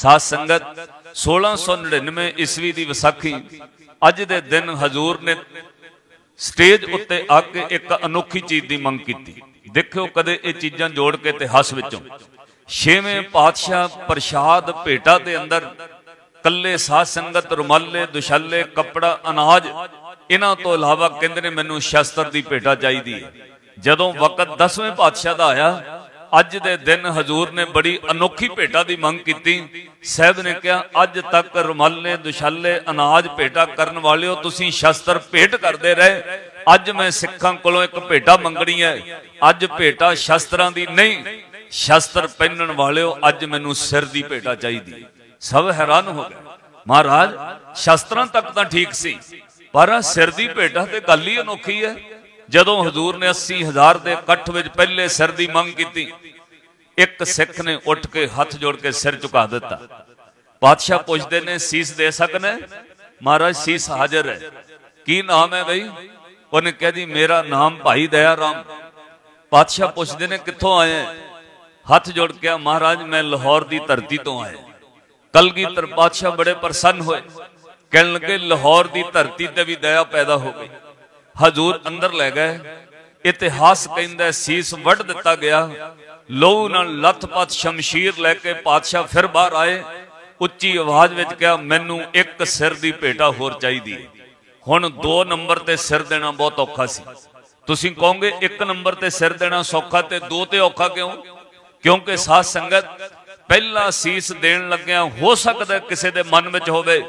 साध संगत 1699 ईस्वी की विसाखी अज दे दिन हजूर ने स्टेज उत्ते आके एक अनोखी चीज की मंग की। देखो कदे ये चीज़ां जोड़ के इतिहास विचों छेवें पातशाह प्रशाद भेटा के अंदर कल्ले साध संगत रुमाले दुशाले कपड़ा अनाज इन्हां तो इलावा कहंदे ने मैनूं शस्त्र की भेटा चाहिए। जदों वक्त 10वें पातशाह दा आया अज दे दिन हजूर ने बड़ी अनोखी भेटा की मंग की। साहब ने कहा अज तक रुमाले दुशाले अनाज भेटा करन वाले हो तुसीं शस्त्र भेंट करते रहे, अज मैं सिखां कोलों एक भेटा मंगणी है। अज भेटा शस्त्रां दी नहीं, शस्त्र पहनण वाले हो अज मैनूं सिर की भेटा चाहिए। सब हैरान हो गए, महाराज शस्त्रां तक तां ठीक सी पर सिर की भेटा ते गल ही अनोखी है। जदों हजूर ने 80,000 के इकट्ठ विच पहले सिर की मंग की, एक सिख ने उठ के हथ जोड़ के सिर झुका दिता। पातशाह पूछते ने सीस दे सकने? महाराज सीस हाजिर है। की नाम है बई? उन्हें कहा जी मेरा नाम भाई दया राम। पातशाह पूछते ने कितों आए? हथ जोड़ के महाराज मैं लाहौर की धरती तो आए। कलगीधर पातशाह बड़े प्रसन्न होए, कहन लगे लाहौर की धरती ते भी दया पैदा हो गई। हजूर अंदर लै गए। इतिहास कहता सीस वढ़ दिता गया, लोहू नाल लथपथ शमशीर लैके पातशाह फिर बाहर आए। उच्ची आवाज में कहा मैनू एक सिर की भेटा होर चाहिए। हुण 2 नंबर ते सिर देना बहुत औखा सी। तुसी कहोगे 1 नंबर ते सिर देना सौखा ते 2 ते औखा क्यों? क्योंकि साध संगत पहला सीस देण लग्या हो सकता किसी के मन में होवे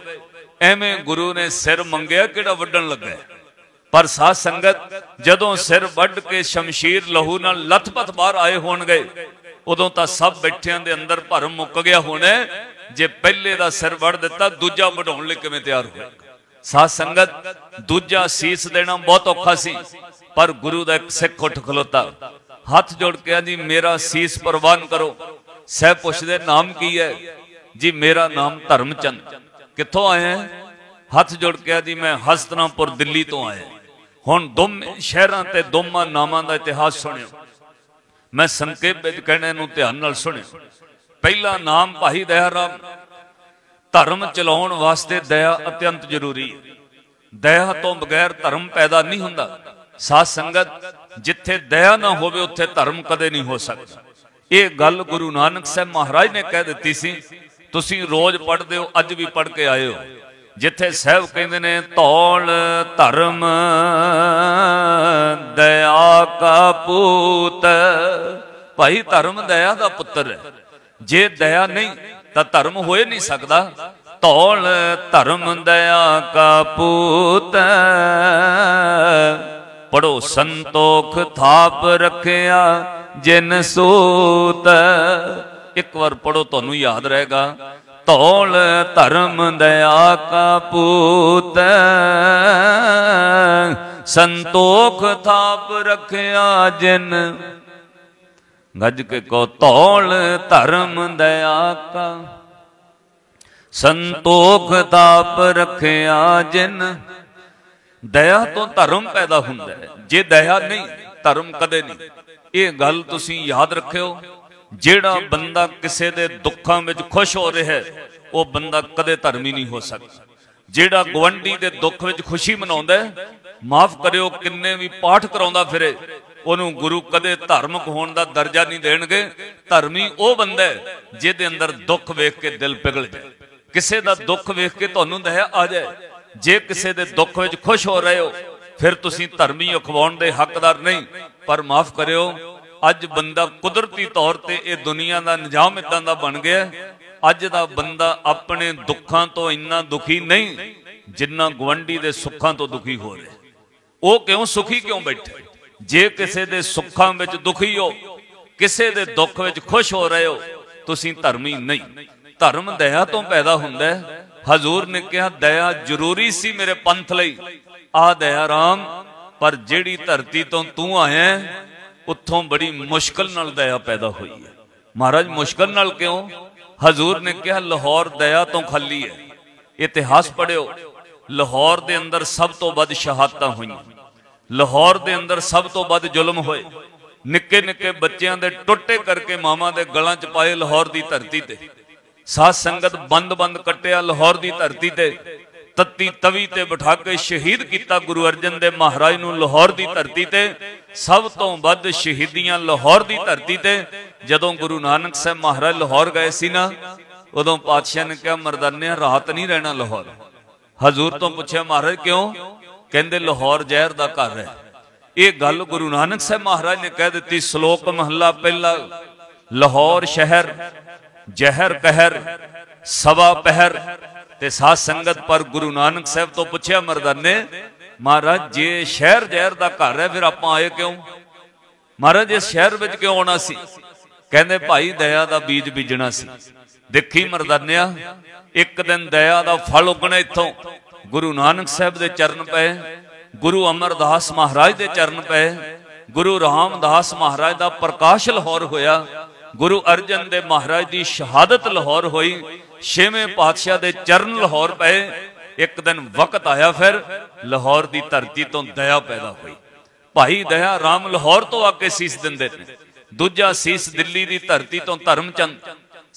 एवें गुरु ने सिर मंगिया किहड़ा वड्डण लग्या। पर साध संगत जदों सिर वढ़ के शमशीर लहू नाल लथपथ बाहर आए होणगे उदों तां सब बैठियां दे अंदर भरम मुक गया होना। जे पहले दा सिर वढ़ दिता दूजा वढाउण लई किवें तैयार होया। साध संगत दूजा सीस देना बहुत औखा सी पर गुरु दा एक सिख उठ खलोता, हथ जोड़ के जी मेरा सीस प्रवान करो। साहिब पुछदे नाम की है? जी मेरा नाम धर्मचंद। कित्थों आए हैं? हथ जोड़ के जी मैं हस्तिनापुर दिल्ली तो आया। हुण दुम शहरां ते दुमा नामां दा इतिहास सुनियो। मैं संकेप विच कहणे नूं ध्यान नाल सुनियो। पहला नाम भाई दया राम। धर्म चलाउण वास्ते दया अत्यंत जरूरी है। दया तो बगैर धर्म पैदा नहीं हुंदा। साध संगत जिथे दया ना होवे उत्थे धर्म कदे नहीं हो सकदा। ये गल गुरु नानक साहब महाराज ने कह दित्ती सी। तुसीं रोज़ पढ़दे हो, अज भी पढ़ के आए हो। जिथे साहब कहते ने तौल धर्म दया का पूत, भाई धर्म दया का पुत्र है। जे दया नहीं तो धर्म हो नहीं सकता। तौल धर्म दया का पूत, पढ़ो संतोख थाप रखिया जिन सूत। एक बार पढ़ो तुहानू याद रहेगा। तौल धर्म दया का पूत, संतोख थाप रखिया जिन। गज के को तौल धर्म दया का, संतोख थाप रखिया जिन। दया तो धर्म पैदा हुंदा है। जे दया नहीं धर्म कदे नहीं। ये गल तुसीं याद रखियो। जिहड़ा बंदा किसी के दुखों में खुश हो रहा है वह बंदा कदे धर्मी नहीं हो सकता। जिहड़ा गुआंढी के दुख में खुशी मनाउंदा है, माफ करियो किन्ने भी पाठ कराउंदा फिरे, उहनूं गुरु कदे धार्मिक होण दा दर्जा नहीं देणगे। धर्मी वह बंदा है जिहदे अंदर दुख वेख के दिल पिघल जाए। किसी का दुख वेख के तुहानूं दया आ जाए। जे किसी के दुख में खुश हो रहे हो फिर तुसीं धर्मी अखवाउण दे हकदार नहीं। पर माफ करियो अज बंदा कुदरती तौर ते ये दुनिया का निजाम इदां दा बन गया। अज दा बंदा अपने दुखों तो इन्ना दुखी नहीं जिन्ना गुआंढी दे सुखों तो दुखी हो रहा। वो क्यों सुखी क्यों बैठे? जे किसी दे सुखों विच दुखी हो, किसी दे दुख विच खुश हो रहे हो, तुसीं धर्मी नहीं। धर्म दया तो पैदा हुंदा है। हजूर ने कहा दया जरूरी सी मेरे पंथ लई आ दया राम, पर जिहड़ी धरती तो तू आया उत्थों बड़ी मुश्किल नाल दया पैदा हुई है। महाराज मुश्किल नाल क्यों? हजूर ने कहा लाहौर दया तो खाली है। इतिहास पढ़ियो। लाहौर दे अंदर सब तो वध शहादतां हुई। लाहौर दे अंदर सब तो वध जुल्म होए। निक्के निक्के बच्चों के टुटे करके मामा के गलों च पाए लाहौर की धरती ते। साध संगत बंद बंद कटिया लाहौर की धरती ते तत्ती तवी ते बिठा के शहीद किया गुरु अर्जन देव महाराज नूं लाहौर की धरती ते। सब तो वध शहीदियां लाहौर की धरती ते। जदों गुरु नानक साहब महाराज लाहौर गए सी ना, उदों पातशाह ने कहा मरदानिया रात नहीं रहना लाहौर। हजूर तो पूछा महाराज क्यों? कहते लाहौर जहर का घर है। ये गल गुरु नानक साहब महाराज ने कह दी। श्लोक महला पहला, लाहौर शहर जहर कहर सवा पहर। ते साध संगत पर गुरु नानक साहब तो पूछा मरदाने महाराज जे शहर जहर का घर है फिर आप आए क्यों? महाराज इस शहर में क्यों आना सी? कहते भाई दया का बीज बीजना सी। देखी मरदानिया, एक दिन दया का फल उगना। इथों गुरु नानक साहब के चरण पे, गुरु अमर दास महाराज के चरण पे, गुरु राम दास महाराज का प्रकाश लाहौर होया, गुरु अर्जन देव महाराज की शहादत लाहौर हुई, छेवें पातशाह के चरण लाहौर पे। एक दिन वक्त आया फिर लाहौर की धरती तो दया पैदा हुई। भाई दया राम लाहौर तो आके सीस दिंदे ने। दूजा सीस दिल्ली की धरती तो धर्मचंद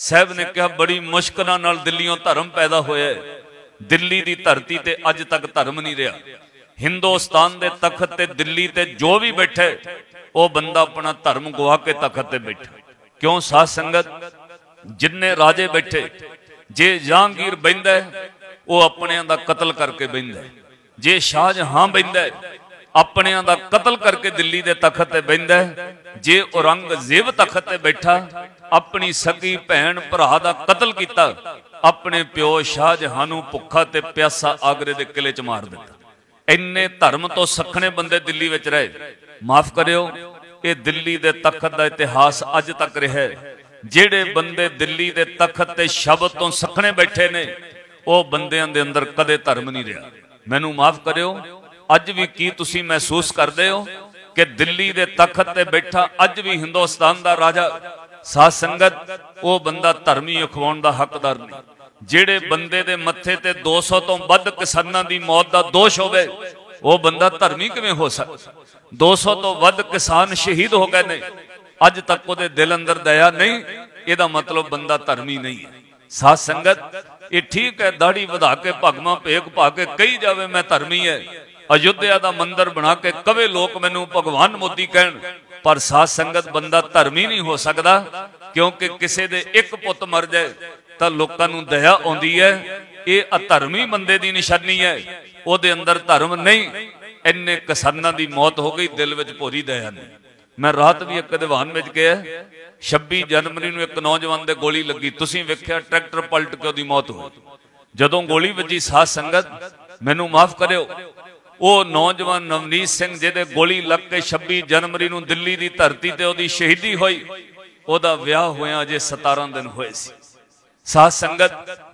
साहब ने कहा बड़ी मुश्किल नाल दिल्लियों धर्म पैदा होया। दिल्ली की धरती ते अज तक धर्म नहीं रहा। हिंदुस्तान के तखत ते दिल्ली ते जो भी बैठे वह बंदा अपना धर्म गुआ के तखत ते बैठे। क्यों साध संगत? जिन्ने राजे बैठे, जे जहांगीर बहिंदा वो अपने दा कतल करके बहिंदा, जे शाहजहां बहिंदा अपने दा कतल करके दिल्ली दे तखत ते बहिंदा, जे औरंगजेब तखत ते बैठा अपनी सगी भैन भरा दा कतल किया, अपने प्यो शाहजहां नूं भुखा ते प्यासा आगरे दे किले च मार दिता। इन्ने धर्म तो सखने बंदे दिल्ली विच रहे। माफ करियो, ये दिल्ली दे तखत दा इतिहास अज तक रहा है। जेड़े बंदे दिल्ली दे तखत ते शब्द तो सखने बैठे ने वो बंदियां दे अंदर कदे धर्म नहीं रहा। मैनू माफ करियो, अज भी की तुसी महसूस करदे हो कि दिल्ली दे तखत ते बैठा अज भी हिंदुस्तान दा राजा? साध संगत, वो बंदा धर्मी अखवाउण दा हकदार नहीं। जेड़े बंदे दे मत्थे ते 200 तो वध किसानां दी मौत दा दोष होवे, वो बंदा धर्मी किवें हो सकदा? 200 तो वध किसान शहीद हो गए ने, अज तक उहदे दिल अंदर दया नहीं। इहदा मतलब बंदा धर्मी नहीं है। साध संगत, ये ठीक है दाढ़ी वधा के भगवा भेग पा के कही जावे मैं धर्मी है, अयोध्या दा मंदिर बना के कवे लोग मैनू भगवान मोदी कहण, पर साध संगत बंदा धर्मी नहीं हो सकदा। क्योंकि किसी दे एक पुत मर जाए तो लोकां नू दया आउंदी है, ये अधर्मी बंदे दी निशानी है, उहदे अंदर धर्म नहीं। इन्ने किसानां दी मौत हो गई, दिल विच पूरी दया नहीं। मैं रात भी एक दिवान में गया, 26 जनवरी में एक नौजवान दे गोली लगी, तुसीं वेख्या ट्रैक्टर पलट के उहदी मौत हो। जदों गोली वजी साध संगत, मैनू माफ करियो, वो नौजवान नवनीत सिंह जिहदे गोली लग के 26 जनवरी नूं दिल्ली की धरती ते उहदी शहीदी होई, उहदा विआह होया अजे 17 दिन होए सी। साध संगत,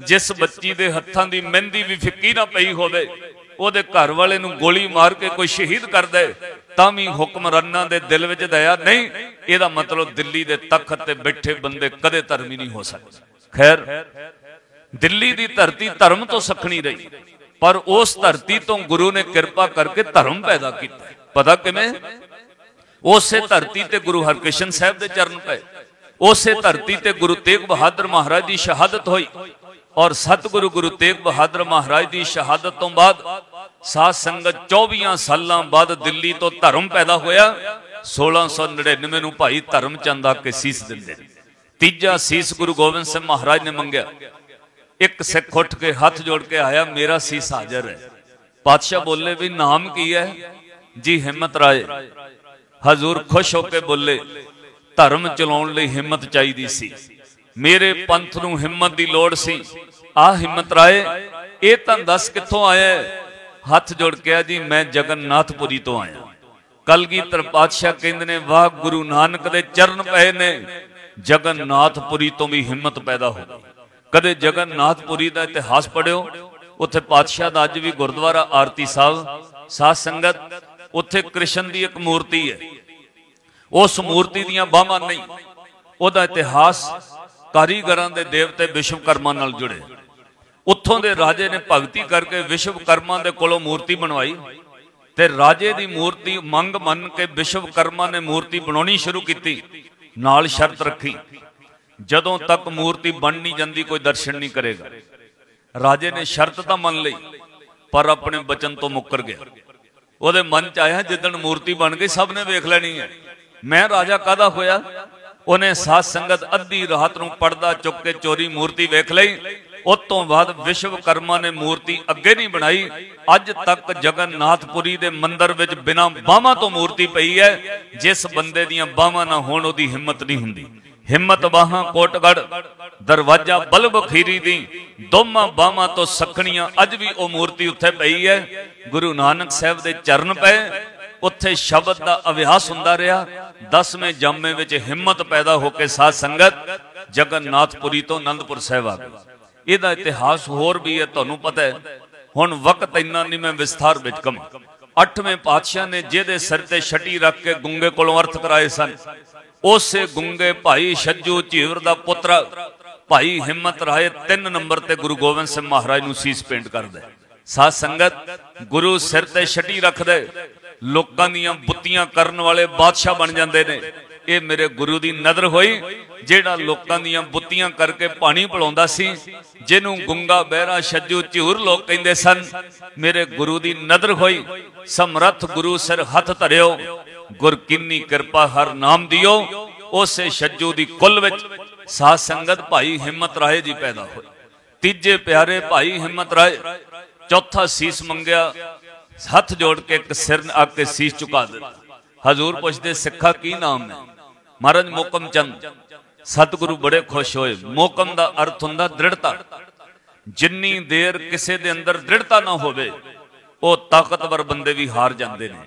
जिस बच्ची दे हत्थां दी मेहंदी भी फिक्की ना पई होवे, ਉਹਦੇ घर वाले नूं गोली मार के कोई शहीद कर दे तां भी हुक्मरानां दे दिल विच दया नहीं। इहदा मतलब दिल्ली दे तखत ते बैठे बंदे कदे धर्मी नहीं हो सकदे। खैर, दिल्ली दी धरती धर्म तो सखणी रही, पर उस धरती तो गुरु ने किरपा करके धर्म पैदा किया। पता किवें? उस धरती ते गुरु हर कृष्ण साहब दे चरण पए, उस धरती ते गुरु तेग बहादुर महाराज की शहादत होई, और सतगुरु गुरु तेग बहादुर महाराज की शहादत तो बाद साध संगत 24 सालों बाद दिल्ली तो धर्म पैदा होया। 1699 नूं भाई धर्म चंद आके सीस दिंदे। तीजा सीस गुरु गोबिंद सिंह महाराज ने मंगिया। एक सिख उठ के हाथ जोड़ के आया, मेरा सीस हाजर है। पातशाह बोले भी नाम की है? जी हिम्मत राय। हजूर खुश होके बोले धर्म चलाउण लई हिम्मत चाहीदी सी, मेरे पंथ नूं हिम्मत दी लोड़ सी, आ हिम्मत राय ये तां दस कित्थों आया? हाथ जोड़ के आ जी मैं जगन्नाथपुरी तो आया। कलगीधर पातशाह कहंदे ने वाह, गुरु नानक दे चरण पए ने, जगन्नाथपुरी तो भी हिम्मत पैदा हो गई। कदे जगन्नाथपुरी दा इतिहास पढ़िओ, उत्थे पातशाह दा अज भी गुरुद्वारा आरती साहब। साध संगत, उत्थे कृष्ण दी एक मूर्ति है, उस मूर्ति दीआं बाहां नहीं। उहदा इतिहास कारीगरां दे देवते विश्वकर्मा नाल जुड़े। उत्थों दे राजे ने भगती करके विश्वकर्मा दे कोलों मूर्ति बनवाई, ते राजे दी मूर्ति मंग मन के विश्वकर्मा ने मूर्ति बनानी शुरू की, नाल शर्त रखी जदों तक मूर्ति बन नहीं जाती कोई दर्शन नहीं करेगा। राजे ने शर्त तो मन ली पर अपने वचन तो मुकर गया। वो मन च आया जिदन मूर्ति बन गई सब ने वेख लेनी है मैं राजा कादा होया। उन्हें साथ संगत अद्धी रात नूं पर्दा चुक के चोरी मूर्ति वेख लई। उस तों बाद विश्वकर्मा ने मूर्ति अगे नहीं बनाई। अज तक जगन्नाथपुरी दे मंदिर विच बिना बाहवां तो मूर्ति पई है। जिस बंदे दीयां बाहवां ना होण ओदी हिम्मत नहीं हुंदी। हिम्मत बाहां कोटगढ़ दरवाजा बल्ब खीरी दी दोमां बाहां तो सखणियां अज भी वह मूर्ति उत्थे पई है। गुरु नानक साहब दे चरण पए उत्थे शब्द का अभ्यास हुंदा रहा। 10वें जामे विच हिम्मत पैदा होके साध संगत जगन्नाथपुरी तो आनंदपुर साहब आ गए। इहदा इतिहास होर भी है तुहानूं पता है हुण वक्त इन्ना नहीं मैं विस्तार विच कहां। 8वें पातशाह ने जिहदे सिर ते छटी रख के गुंगे कोलों अर्थ कराए सन उस गुंगे भाई छज्जू झीवर का पुत्र भाई हिम्मत राय 3 नंबर ते गुरु गोबिंद सिंह महाराज नूं सीस पेंट कर दे। साध संगत गुरु सिर ते छटी रख दे लोकां दीयां बुत्तियां करन वाले बादशाह बन जाते ने। ये मेरे गुरु की नजर हुई जिहड़ा लोकां दीयां बुत्तियां करके पानी पिलाउंदा सी जिन्हों गुंगा बहरा छज्जू झूर लोग कहिंदे सन। मेरे गुरु की नजर हुई समर्थ गुरु सिर हथ धरियो गुर किन्नी कृपा हर नाम दियो। उस छज्जू की कुल विच साध संगत भाई हिम्मत राय जी पैदा होए। 3जे प्यारे भाई हिम्मत राय 4था सीस मंगिया हथ जोड़ के एक सिर आके शीश चुका दिता। हजूर पुछते सिखा की नाम है महाराज मोकम चंद। सतगुरु बड़े खुश होए। मोकम का अर्थ हुंदा दृढ़ता। जिन्नी देर किसी दे अंदर दृढ़ता ना होवे वो ताकतवर बंदे भी हार जाते हैं।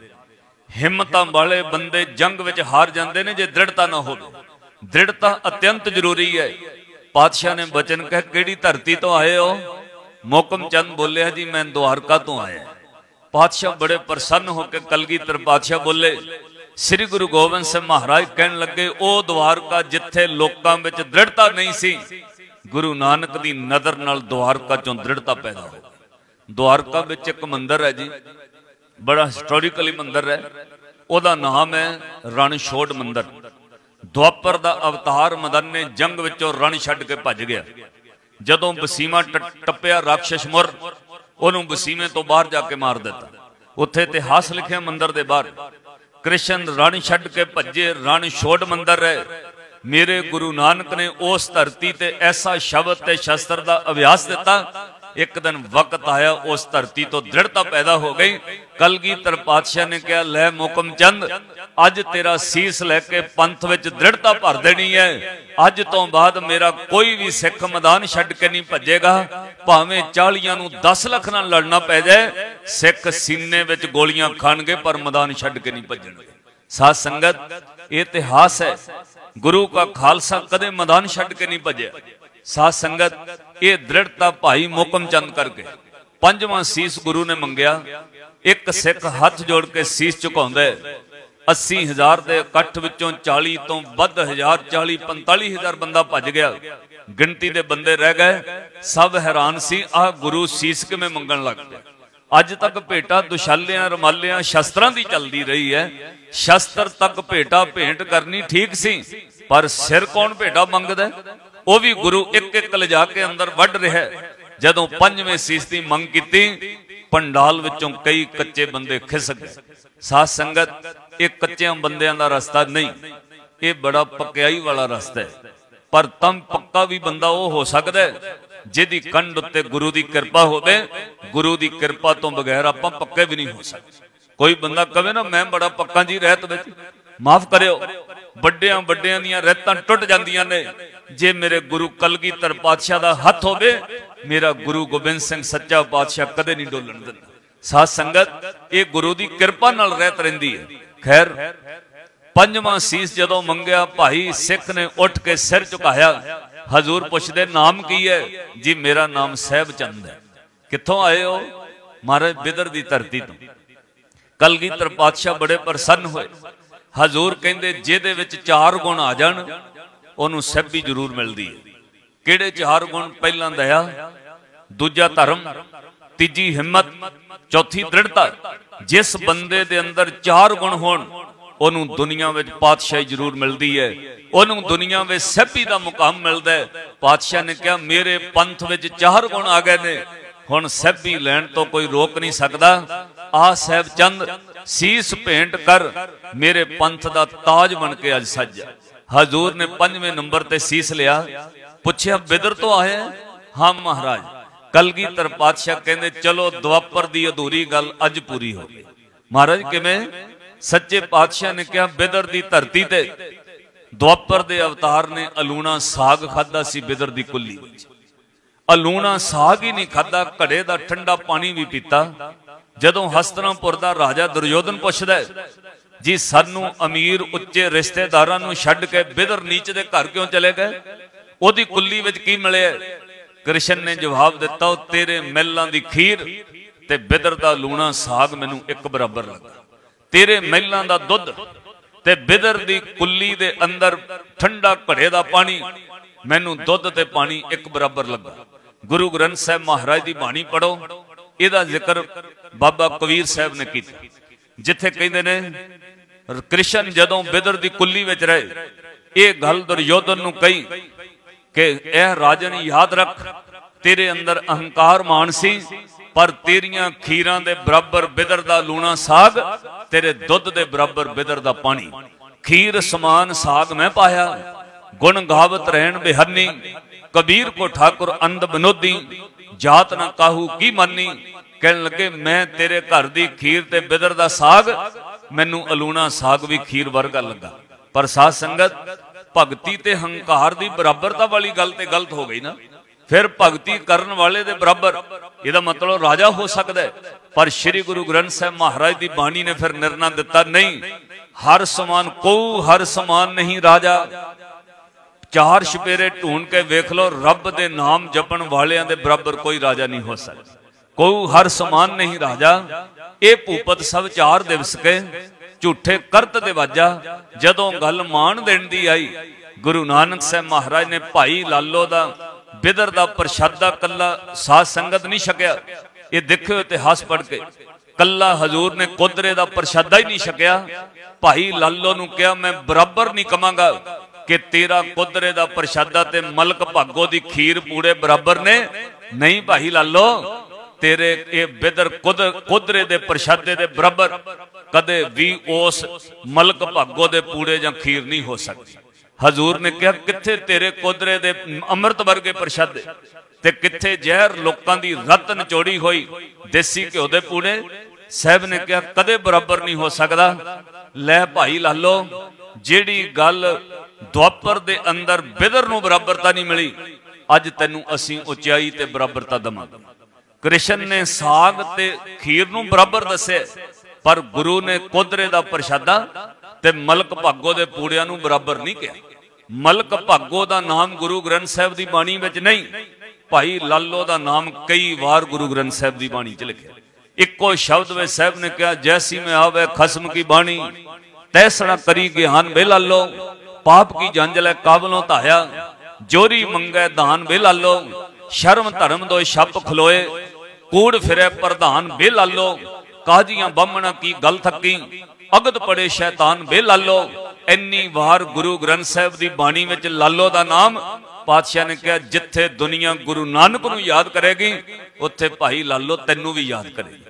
हिम्मतां वाले बंदे जंग विच हार जाते हैं जे दृढ़ता ना होवे। दृढ़ता अत्यंत जरूरी है। पातशाह ने बचन कह किहड़ी धरती तो आए हो। मोकम चंद बोलिया जी मैं द्वारका तो आया। पातशाह बड़े प्रसन्न होकर कलगीधर पातशाह बोले श्री गुरु गोबिंद सिंह महाराज कहन लगे ओ द्वारका जिथे लोकां विच दृढ़ता नहीं सी गुरु नानक दी नज़र नाल द्वारका चों दृढ़ता पैदा हो। द्वारका विच एक मंदिर है जी बड़ा हिस्टोरिकली मंदिर है उहदा नाम है रणछोड़ मंदिर। द्वापर दा अवतार मदन ने जंग विचों रण छड्ड के भज गया। जदों बसीमा टप्पिया राक्षस मुर उन्होंने बसीमे तो बाहर जाके मार दिता। उत्थे इतिहास लिखिया मंदिर के बाहर कृष्ण रण छड्ड के भजे रण छोड़ मंदिर है। मेरे गुरु नानक ने उस धरती ते ऐसा शब्द ते शस्त्र का अभ्यास दिता। एक दिन वक्त आया उस धरती तो दृढ़ता पैदा हो गई। कलगीधर पातशाह ने कहा लै मोकम चंद अज तेरा सीस लैके पंथ विच दृढ़ता भर देनी है। अज तो बाद मेरा कोई भी सिख मैदान छड्ड के नहीं भजेगा भावें 40 नूं 10 लाख नाल लड़ना पै जाए। सिख सीने विच गोलियां खाणगे पर मैदान छड्ड के नहीं भजणगे। साध संगत इतिहास है गुरु का खालसा कदे मैदान छड्ड के नहीं भजया। साध संगत ये दृढ़ता भाई मोकम चंद करके 5वां सीस गुरु ने मंगिया। एक सिख हथ जोड़ के सीस झुकाउंदा 80,000 के इकट्ठ विचों 40 तो वध 45,000 बंदा भज गया। गिनती के बंदे रह गए। सब हैरान सी आह गुरु सीस किवें मंगण लग पिया। अज तक भेटा दुशालियां रमालियां शस्त्रां दी चलदी रही है। शस्त्र तक भेटा भेंट करनी ठीक सी पर सिर कौन भेटा मंगदा है। वह भी गुरु एक एक ले जाके अंदर वढ़ रहा है। जदों 5वें सीस की मंग की पंडाल विचों कई कच्चे बंदे खिसक गए। साध संगत ये कच्चे बंदियां दा रस्ता नहीं ये बड़ा पक्याई वाला रस्ता है। पर तम पक्का भी बंदा वो हो सकता है जिहदी कंड उत्ते गुरु की कृपा होवे। गुरु की कृपा तो बगैर आपां पक्के भी नहीं हो सकते। कोई बंदा कहे ना मैं बड़ा पक्का जी रहत विच माफ करिओ ਵੱਡਿਆਂ ਵੱਡਿਆਂ ਦੀਆਂ ਰਹਿਤਾਂ ਟੁੱਟ ਜਾਂਦੀਆਂ ਨੇ। ਜੇ ਮੇਰੇ ਗੁਰੂ ਕਲਗੀਧਰ ਪਾਤਸ਼ਾਹ ਦਾ ਹੱਥ ਹੋਵੇ ਮੇਰਾ ਗੁਰੂ ਗੋਬਿੰਦ ਸਿੰਘ ਸੱਚਾ ਪਾਤਸ਼ਾਹ ਕਦੇ ਨਹੀਂ ਡੋਲਣ ਦਿੰਦਾ। ਸਾਧ ਸੰਗਤ ਇਹ ਗੁਰੂ ਦੀ ਕਿਰਪਾ ਨਾਲ ਰਹਿਤ ਰਹਿੰਦੀ ਹੈ। ਖੈਰ 5ਵਾਂ ਸੀਸ ਜਦੋਂ ਮੰਗਿਆ ਭਾਈ ਸਿੱਖ ਨੇ ਉੱਠ ਕੇ ਸਿਰ ਝੁਕਾਇਆ। ਹਜ਼ੂਰ ਪੁੱਛਦੇ ਨਾਮ ਕੀ ਹੈ ਜੀ ਮੇਰਾ ਨਾਮ ਸਾਹਿਬ ਚੰਦ ਹੈ। ਕਿੱਥੋਂ ਆਏ ਹੋ ਮਹਾਰਾਜ ਬਿਦਰ ਦੀ ਧਰਤੀ ਤੋਂ। ਕਲਗੀਧਰ ਪਾਤਸ਼ਾਹ ਬੜੇ ਪ੍ਰਸੰਨ ਹੋਏ। हजूर कहते जिहदे विच 4 गुण आ जाण उहनूं सिफ भी जरूर मिलदी है। किहड़े 4 गुण पहला दया दूजा धर्म तीजी हिम्मत चौथी दृढ़ता। जिस बंदे दे अंदर 4 गुण होण ਉਹਨੂੰ ਦੁਨੀਆ ਵਿੱਚ ਪਾਤਸ਼ਾਹੀ ਜ਼ਰੂਰ ਮਿਲਦੀ ਹੈ। ओनू दुनिया में सभी का मुकाम मिलता है। पातशाह ने कहा मेरे पंथ विच चार गुण आ गए ने, हुण सैबी लैण तो कोई रोक नहीं सकता। आ साहब चंद सीस भेंट कर मेरे पंथ का ताज बन के अज सज। हजूर ने 5वें नंबर ते सीस लिया, पूछया बिदर तो आया? हाँ महाराज। कलगीधर पातशाह कहंदे चलो द्वापर की अधूरी गल अज पूरी हो गई। महाराज किवें? सच्चे पातशाह ने कहा बिदर की धरती ते द्वापर के अवतार ने अलूणा साग खादा सी, बिदर की कुली अलूणा साग ही नहीं खादा, घड़े का ठंडा पानी भी पीता। जदों हस्तिनापुर का राजा दुर्योधन पुछदा जी सानू अमीर उच्चे रिश्तेदारां नूं छड्ड के बिदर नीच दे घर क्यों चले गए, ओहदी कुली विच की मिले? कृष्ण ने जवाब दिता तेरे महलां दी खीर ते बिदर दा लूणा साग मैनूं एक बराबर लगा, तेरे महलां दा दुध ते बिदर दी कुली दे अंदर ठंडा घड़े दा पानी मैनूं दुध ते पानी एक बराबर लगा। गुरु ग्रंथ साहिब महाराज की बाणी पढ़ो, इहदा जिक्र बाबा कबीर साहब ने किया, जिथे कहंदे ने कृष्ण जदों बिदर दी कुली विच रहे ये गल दुर्योधन नूं कही कि ऐ राजन याद रख तेरे अंदर अहंकार मान सी, पर तेरियां खीरां दे बराबर बिदर दा लूणा साग, तेरे दुध दे बराबर बिदर दा पानी। खीर समान साग मैं पाया, गुण गावत रहन बेहनी, कबीर को ठाकुर अंध बनोदी, जात ना काहू की मानी। कहन लगे मैं तेरे घर की खीर ते बिदर दा साग, मैनू अलूणा साग भी खीर वर्गा लगा। पर साध संगत भगती ते हंकार दी बराबरता वाली गल ते गलत हो गई ना, फिर भगती करन वाले दे बराबर इहदा मतलब राजा हो सकता है। पर श्री गुरु ग्रंथ साहिब महाराज की बाणी ने फिर निर्णय दिता नहीं, हर समान को हर समान नहीं राजा। चार छपेरे ढूंढ के वेख लो, रब दे नाम जपण वालियां दे बराबर कोई राजा नहीं हो सकता, कोई हर समान नहीं राजा। ये भूपत सब चार दिवस के झूठे करत दे वाजा। जदों गल मान देण दी आई, गुरु नानक साहब महाराज ने भाई लालो दा बिदर दा प्रशादा कला साध संगत नहीं छकिया, ये देखो इतिहास पढ़ के कला हजूर ने कोदरे दा प्रशादा ही नहीं छकिया। भाई लालो नूं कहा मैं बराबर नहीं कमांगा कि तेरा कोदरे दा प्रशादा ते मलक भागो दी खीर पूरे बराबर ने नहीं। भाई लालो तेरे ये बिदर कोदरे दे प्रशादे दे बराबर कदे भी उस मलक भागो दे पूरे जां खीर नहीं हो सकती। हजूर ने कहा किथे तेरे कोदरे दे अमृत वर्गे प्रशादे ते किथे जहर लोकां दी रत निचोड़ी होई देसी घिओ दे पूड़े। साहब ने कहा कदे बराबर नहीं हो सकदा। लै भाई लालो जिहड़ी गल द्वापर दे अंदर बिदर नूं बराबरता नहीं मिली, अज तैनूं असीं उचाई ते बराबरता दवांगे। कृष्ण ने साग ते खीर नूं बराबर दस्से, पर गुरु ने कोदरे दा प्रशादा ते मलक भागो दे पूड़ियां नूं बराबर नहीं किया। मलक भागो दा नाम गुरु ग्रंथ साहिब दी बाणी विच नहीं, भाई लालो दा नाम कई बार गुरु ग्रंथ साहिब दी बाणी च लिखिया। इक्को शब्द वे साहब ने कहा जैसी में आवे खसम की बाणी, तैसना करी ज्ञान बे लालो, पाप की जंजल है काबलों ताया, जोरी मंगे दान बे लालो, शर्म धर्म दो छप खलोए, कूड़ फिरे प्रधान बे लालो, काजियां बमना की गल थकी, अगत पड़े शैतान बे लालो। इन्नी वार गुरु ग्रंथ साहिब की बाणी में लालो का नाम। पातशाह ने कहा जिथे दुनिया गुरु नानक नूं याद करेगी उत्थे भाई लालो तैनूं भी याद करेगी।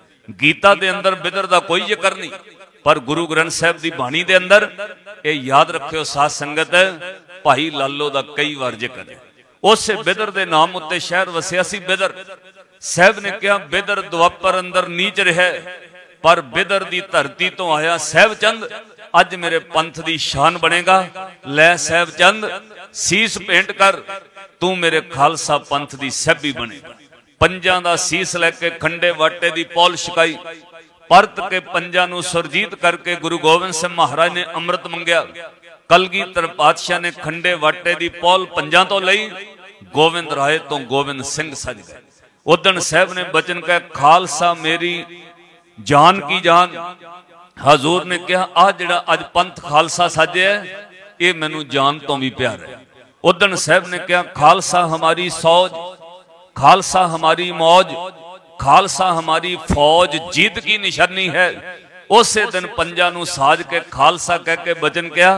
गीता दे अंदर बिदर दा कोई जिक्र नहीं, पर गुरु ग्रंथ साहिब की बाणी के अंदर यह याद रखियो साध संगत भाई लालो का कई बार जिक्र है। उस बिदर के नाम उत्ते शहर वसिया सी बिदर। साहब ने कहा बिदर द्वापर अंदर नीच रहा, पर बिदर की धरती तो आया साहब चंद, अज मेरे पंथ की शान बनेगा। लै साहब चंद सीस भेंट कर तू मेरे खालसा पंथ की सैबी बनेगा। पंजां दा सीस लैके खंडे वाटे की पौल छकाई, परत के पंजां नूं सुरजीत करके गुरु गोबिंद सिंह महाराज ने अमृत मंगिया। कलगीधर पातशाह ने खंडे वाटे की पौल पंजां तो लई, गोविंद राय तो गोविंद सिंह सज गए। उदन साहब ने बचन कहा खालसा मेरी जान की जान। हजूर ने कहा आ जिहड़ा अज पंथ खालसा सजे है ये मैनू जान तो भी प्यार है। उदन साहब ने कहा खालसा हमारी सौज, खालसा हमारी मौज, खालसा हमारी फौज जीत की निशानी है। उस दिन पंजा नूं साज के खालसा कह के बचन किया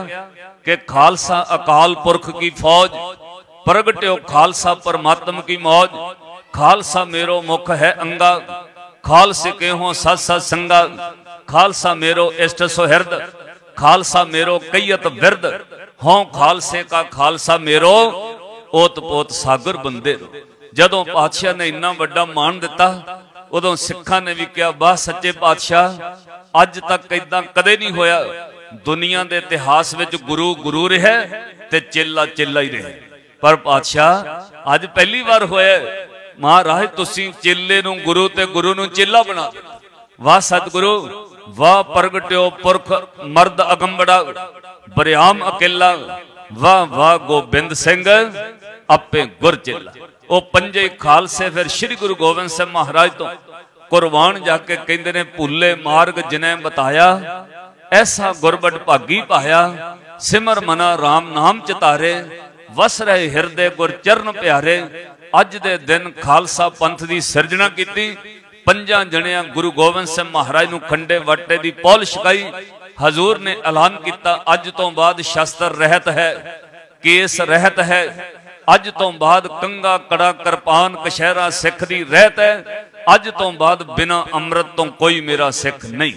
कि खालसा अकाल पुरख की फौज, प्रगट्यो खालसा परमात्म की मौज। खालसा मेरो मुख है अंगा, खालसे केहों सत सत संगा। खालसा मेरो इष्ट सुहृद, खालसा मेरो कईयत विरद। हों खालसे का खालसा मेरो, ओत पोत सागर बंदे। जदों पातशाह ने इन्ना वड्डा मान दिता, उदों सिखा ने भी कहा वाह सच्चे पातशाह, अज तक इदां कदे नहीं होया। दुनिया के इतिहास में गुरु गुरु रहा ते चेला चेला ही रहा, पर पातशाह अज पहली बार होया महाराज तुसीं चेले नूं गुरु ते गुरु नूं चेला बना। वाह सतगुरु, वाह प्रगट्यो पुरख मर्द अगंबड़ा, बरियाम अकेला। वाह वाह गोबिंद सिंह आपे गुर चेला। वो पंजे खालसे फिर श्री गुरु गोबिंद सिंह महाराज तो कुरबान जाके कहते ने, भूले मार्ग जिन्हें बताया, ऐसा गुरबट भागी पाया। सिमर मना राम नाम चितारे, वस रहे हिरदे गुरचरण प्यारे। अज दे दिन खालसा पंथ की सिरजना की, पंजा जणिया गुरु गोबिंद सिंह महाराज नूं खंडे वाटे की पौल छकाई। हजूर ने ऐलान किया अज तो बाद शस्त्र रहत है, केस रहत है। अज तो बाद कंगा कड़ा कृपान कशहरा सिख दी रहत है। अज तो बाद बिना अमृत तो कोई मेरा सिख नहीं।